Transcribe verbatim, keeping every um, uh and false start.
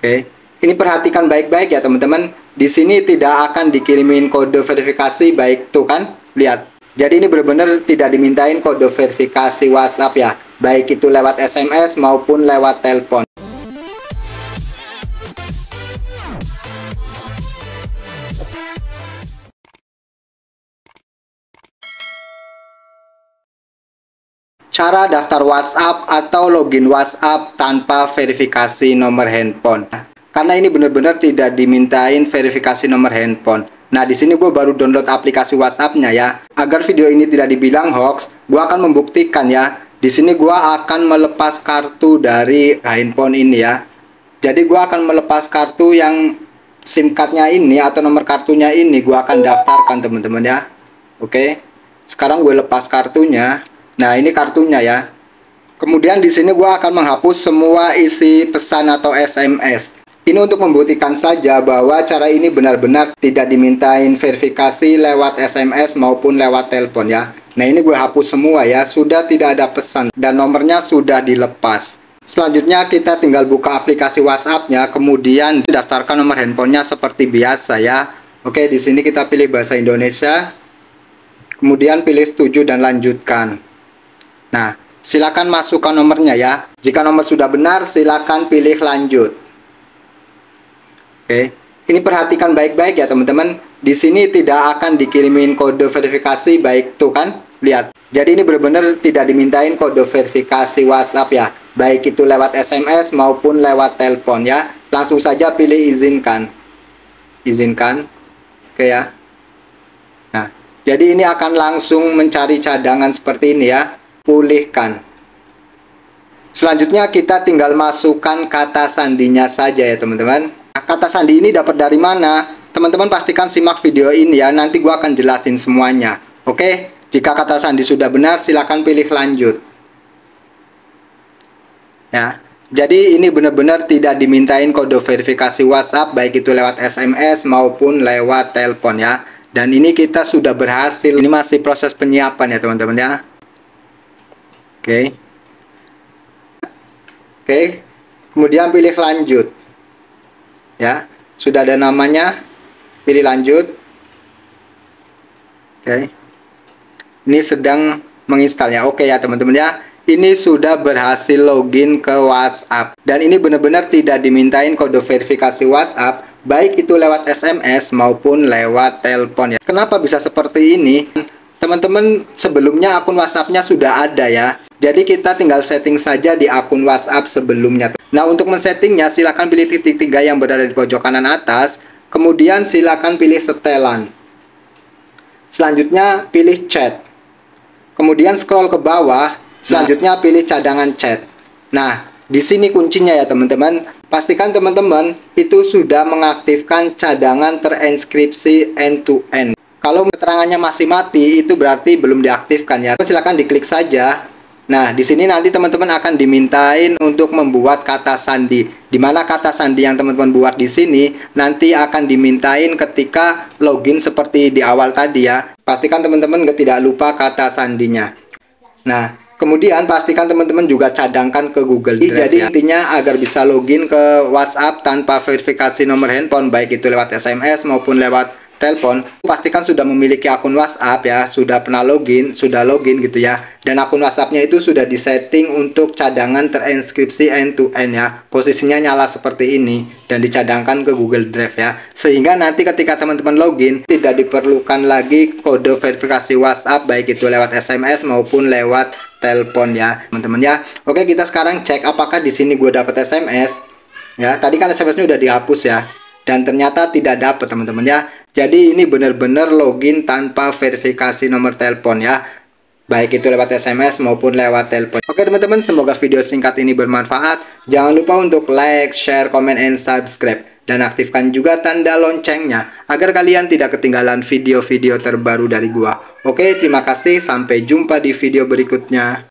Oke, ini perhatikan baik-baik ya teman-teman. Di sini tidak akan dikirimin kode verifikasi, baik tuh kan, lihat. Jadi ini benar-benar tidak dimintain kode verifikasi WhatsApp ya, baik itu lewat S M S maupun lewat telepon. Cara daftar WhatsApp atau login WhatsApp tanpa verifikasi nomor handphone. Karena ini benar-benar tidak dimintain verifikasi nomor handphone. Nah, di sini gue baru download aplikasi WhatsApp-nya ya. Agar video ini tidak dibilang hoax, gue akan membuktikan ya. Di sini gue akan melepas kartu dari handphone ini ya. Jadi gue akan melepas kartu yang SIM card-nya ini atau nomor kartunya ini gue akan daftarkan teman-teman ya. Oke. Sekarang gue lepas kartunya. Nah, ini kartunya ya. Kemudian di sini gua akan menghapus semua isi pesan atau S M S. Ini untuk membuktikan saja bahwa cara ini benar-benar tidak dimintain verifikasi lewat S M S maupun lewat telepon ya. Nah, ini gue hapus semua ya. Sudah tidak ada pesan dan nomornya sudah dilepas. Selanjutnya kita tinggal buka aplikasi WhatsApp-nya, kemudian daftarkan nomor handphonenya seperti biasa ya. Oke, di sini kita pilih bahasa Indonesia. Kemudian pilih setuju dan lanjutkan. Nah, silakan masukkan nomornya ya. Jika nomor sudah benar, silakan pilih lanjut. Oke, ini perhatikan baik-baik ya teman-teman. Di sini tidak akan dikirimin kode verifikasi, baik tuh kan, lihat. Jadi ini benar-benar tidak dimintain kode verifikasi WhatsApp ya, baik itu lewat S M S maupun lewat telepon ya. Langsung saja pilih izinkan. Izinkan. Oke ya. Nah, jadi ini akan langsung mencari cadangan seperti ini ya. Pulihkan. Selanjutnya kita tinggal masukkan kata sandinya saja ya teman-teman. Nah, kata sandi ini dapat dari mana? Teman-teman pastikan simak video ini ya, nanti gua akan jelasin semuanya. Oke, jika kata sandi sudah benar, silakan pilih lanjut. Ya, jadi ini benar-benar tidak dimintain kode verifikasi WhatsApp, baik itu lewat S M S maupun lewat telepon ya. Dan ini kita sudah berhasil. Ini masih proses penyiapan ya teman-teman ya. Oke, okay. Oke, okay. Kemudian pilih lanjut. Ya, sudah ada namanya, pilih lanjut. Oke, okay. Ini sedang menginstalnya. Oke okay ya teman-teman ya, ini sudah berhasil login ke WhatsApp. Dan ini benar-benar tidak dimintain kode verifikasi WhatsApp, baik itu lewat S M S maupun lewat telepon ya. Kenapa bisa seperti ini? Teman-teman, sebelumnya akun WhatsApp-nya sudah ada ya. Jadi kita tinggal setting saja di akun WhatsApp sebelumnya. Nah, untuk men-settingnya silakan pilih titik tiga yang berada di pojok kanan atas. Kemudian silakan pilih setelan. Selanjutnya pilih chat. Kemudian scroll ke bawah. Selanjutnya pilih cadangan chat. Nah, di sini kuncinya ya teman-teman. Pastikan teman-teman itu sudah mengaktifkan cadangan terinskripsi end-to-end. Kalau keterangannya masih mati, itu berarti belum diaktifkan ya. Silakan diklik saja. Nah, di sini nanti teman-teman akan dimintain untuk membuat kata sandi. Dimana kata sandi yang teman-teman buat di sini nanti akan dimintain ketika login seperti di awal tadi ya. Pastikan teman-teman tidak lupa kata sandinya. Nah, kemudian pastikan teman-teman juga cadangkan ke Google Drive. Jadi ya, intinya agar bisa login ke WhatsApp tanpa verifikasi nomor handphone, baik itu lewat S M S maupun lewat telepon, pastikan sudah memiliki akun WhatsApp ya, sudah pernah login, sudah login gitu ya. Dan akun WhatsApp-nya itu sudah disetting untuk cadangan terinskripsi end-to-end ya. Posisinya nyala seperti ini dan dicadangkan ke Google Drive ya. Sehingga nanti ketika teman-teman login, tidak diperlukan lagi kode verifikasi WhatsApp, baik itu lewat S M S maupun lewat telepon ya, teman-teman ya. Oke, kita sekarang cek apakah di sini gue dapat S M S ya. Tadi kan S M S-nya udah dihapus ya. Dan ternyata tidak dapat teman-teman ya. Jadi ini benar-benar login tanpa verifikasi nomor telepon ya, baik itu lewat S M S maupun lewat telepon. Oke teman-teman, semoga video singkat ini bermanfaat. Jangan lupa untuk like, share, comment, and subscribe. Dan aktifkan juga tanda loncengnya agar kalian tidak ketinggalan video-video terbaru dari gua. Oke, terima kasih. Sampai jumpa di video berikutnya.